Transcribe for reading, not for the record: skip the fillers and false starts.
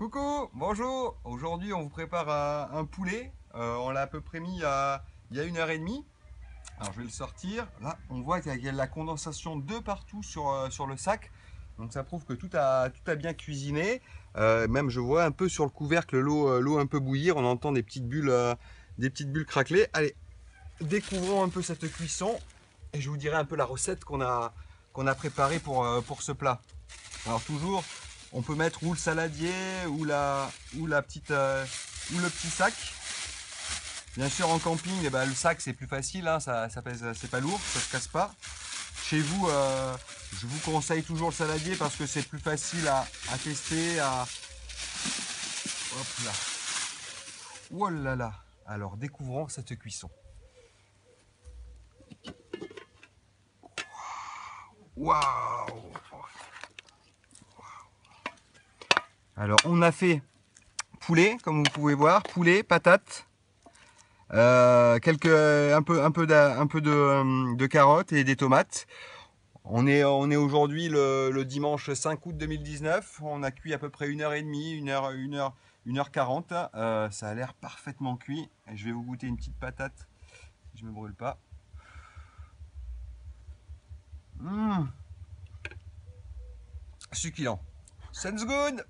Coucou, bonjour. Aujourd'hui on vous prépare un poulet, on l'a à peu près mis il y a 1h30. Alors je vais le sortir, là on voit qu'il y a de la condensation de partout sur le sac. Donc ça prouve que tout a bien cuisiné, même je vois un peu sur le couvercle l'eau un peu bouillir, on entend des petites bulles craquer. Allez, découvrons un peu cette cuisson et je vous dirai un peu la recette qu'on a préparée pour ce plat. Alors toujours, on peut mettre ou le saladier ou le petit sac. Bien sûr en camping, eh ben, le sac c'est plus facile, hein, ça pèse, c'est pas lourd, ça se casse pas. Chez vous, je vous conseille toujours le saladier parce que c'est plus facile à tester. Hop là. Oh là là. Alors découvrons cette cuisson. Waouh. Alors on a fait poulet, comme vous pouvez voir, poulet, patates, un peu de carottes et des tomates. On est aujourd'hui le dimanche 5 août 2019, on a cuit à peu près 1h30, 1h40, ça a l'air parfaitement cuit. Je vais vous goûter une petite patate, je ne me brûle pas. Succulent, sounds good.